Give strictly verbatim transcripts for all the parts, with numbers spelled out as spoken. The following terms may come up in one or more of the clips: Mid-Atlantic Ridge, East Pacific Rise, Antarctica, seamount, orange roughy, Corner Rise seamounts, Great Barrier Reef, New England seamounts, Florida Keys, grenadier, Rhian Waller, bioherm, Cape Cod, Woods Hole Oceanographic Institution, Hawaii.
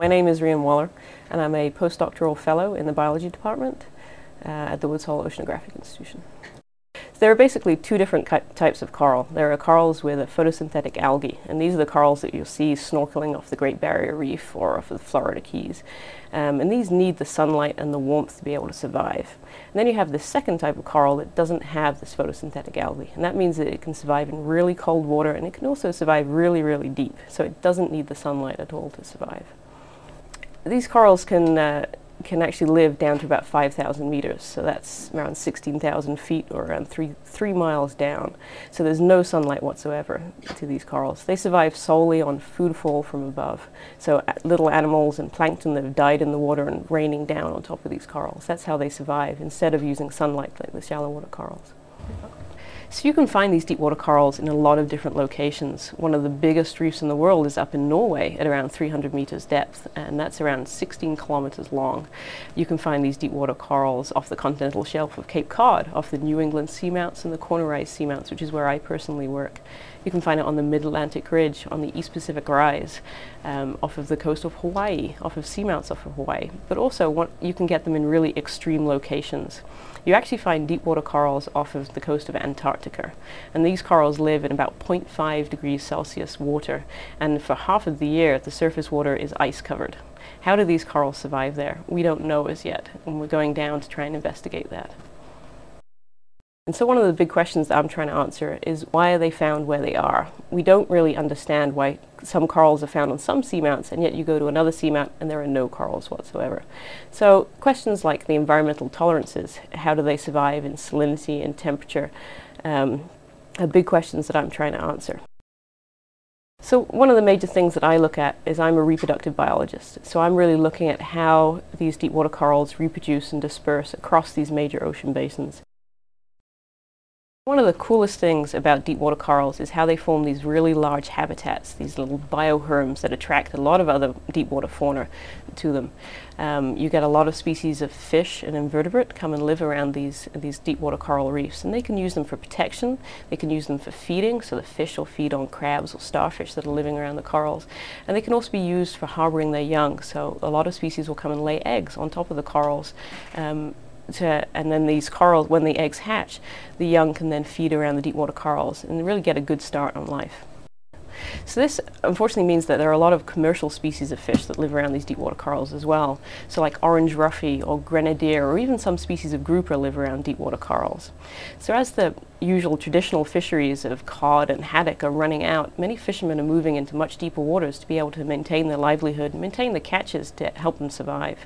My name is Rhian Waller and I'm a postdoctoral fellow in the biology department uh, at the Woods Hole Oceanographic Institution. So there are basically two different types of coral. There are corals with a photosynthetic algae, and these are the corals that you'll see snorkeling off the Great Barrier Reef or off of the Florida Keys. Um, and these need the sunlight and the warmth to be able to survive. And then you have this second type of coral that doesn't have this photosynthetic algae, and that means that it can survive in really cold water, and it can also survive really, really deep, so it doesn't need the sunlight at all to survive. These corals can, uh, can actually live down to about five thousand meters, so that's around sixteen thousand feet or around three, three miles down. So there's no sunlight whatsoever to these corals. They survive solely on food fall from above, so little animals and plankton that have died in the water and raining down on top of these corals. That's how they survive, instead of using sunlight like the shallow water corals. So you can find these deep water corals in a lot of different locations. One of the biggest reefs in the world is up in Norway at around three hundred meters depth, and that's around sixteen kilometers long. You can find these deep water corals off the continental shelf of Cape Cod, off the New England seamounts and the Corner Rise seamounts, which is where I personally work. You can find it on the Mid-Atlantic Ridge, on the East Pacific Rise, um, off of the coast of Hawaii, off of seamounts off of Hawaii. But also what, you can get them in really extreme locations. You actually find deep water corals off of the coast of Antarctica, and these corals live in about zero point five degrees Celsius water, and for half of the year the surface water is ice covered. How do these corals survive there? We don't know as yet, and we're going down to try and investigate that. And so one of the big questions that I'm trying to answer is, why are they found where they are? We don't really understand why some corals are found on some seamounts, and yet you go to another seamount and there are no corals whatsoever. So questions like the environmental tolerances, how do they survive in salinity and temperature, um, are big questions that I'm trying to answer. So one of the major things that I look at is, I'm a reproductive biologist, so I'm really looking at how these deep water corals reproduce and disperse across these major ocean basins. One of the coolest things about deep water corals is how they form these really large habitats, these little bioherms that attract a lot of other deep water fauna to them. Um, you get a lot of species of fish and invertebrate come and live around these, these deep water coral reefs, and they can use them for protection, they can use them for feeding, so the fish will feed on crabs or starfish that are living around the corals, and they can also be used for harboring their young, so a lot of species will come and lay eggs on top of the corals. Um, To, and then these corals, when the eggs hatch, the young can then feed around the deep water corals and really get a good start on life. So this unfortunately means that there are a lot of commercial species of fish that live around these deep water corals as well. So like orange roughy or grenadier or even some species of grouper live around deep water corals. So as the usual traditional fisheries of cod and haddock are running out, many fishermen are moving into much deeper waters to be able to maintain their livelihood and maintain the catches to help them survive.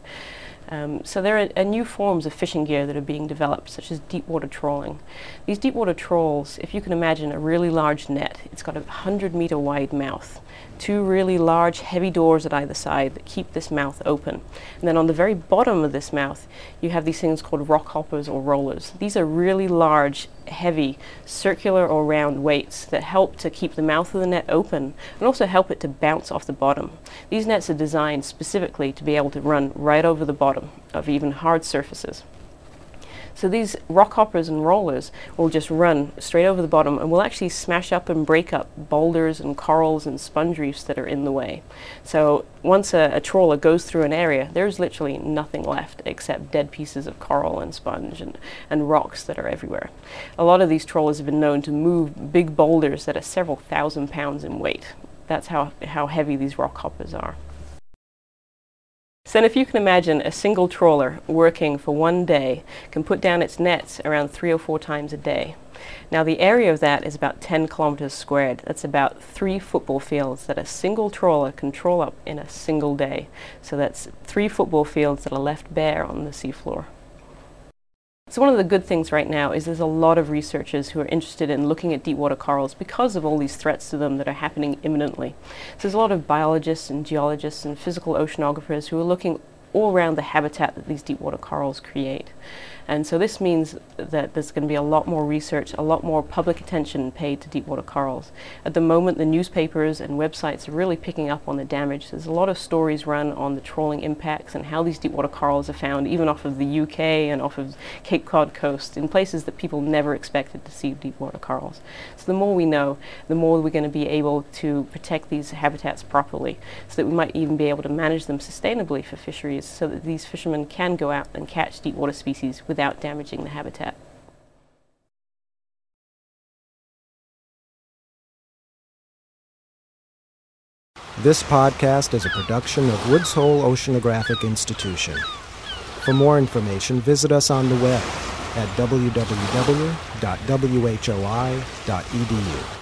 Um, so there are, are new forms of fishing gear that are being developed, such as deep water trawling. These deep water trawls, if you can imagine a really large net, it's got a one hundred meter wide mouth, two really large heavy doors at either side that keep this mouth open. And then on the very bottom of this mouth, you have these things called rock hoppers or rollers. These are really large, heavy, circular or round weights that help to keep the mouth of the net open and also help it to bounce off the bottom. These nets are designed specifically to be able to run right over the bottom of even hard surfaces. So these rock hoppers and rollers will just run straight over the bottom and will actually smash up and break up boulders and corals and sponge reefs that are in the way. So once a, a trawler goes through an area, there's literally nothing left except dead pieces of coral and sponge and, and rocks that are everywhere. A lot of these trawlers have been known to move big boulders that are several thousand pounds in weight. That's how, how heavy these rock hoppers are. So then if you can imagine, a single trawler working for one day can put down its nets around three or four times a day. Now the area of that is about ten kilometers squared. That's about three football fields that a single trawler can trawl up in a single day. So that's three football fields that are left bare on the seafloor. So one of the good things right now is there's a lot of researchers who are interested in looking at deep water corals because of all these threats to them that are happening imminently. So there's a lot of biologists and geologists and physical oceanographers who are looking all around the habitat that these deep water corals create. And so this means that there's going to be a lot more research, a lot more public attention paid to deepwater corals. At the moment, the newspapers and websites are really picking up on the damage. There's a lot of stories run on the trawling impacts and how these deepwater corals are found, even off of the U K and off of Cape Cod coast, in places that people never expected to see deepwater corals. So the more we know, the more we're going to be able to protect these habitats properly, so that we might even be able to manage them sustainably for fisheries, so that these fishermen can go out and catch deepwater species without damaging the habitat. This podcast is a production of Woods Hole Oceanographic Institution. For more information, visit us on the web at w w w dot w h o i dot e d u.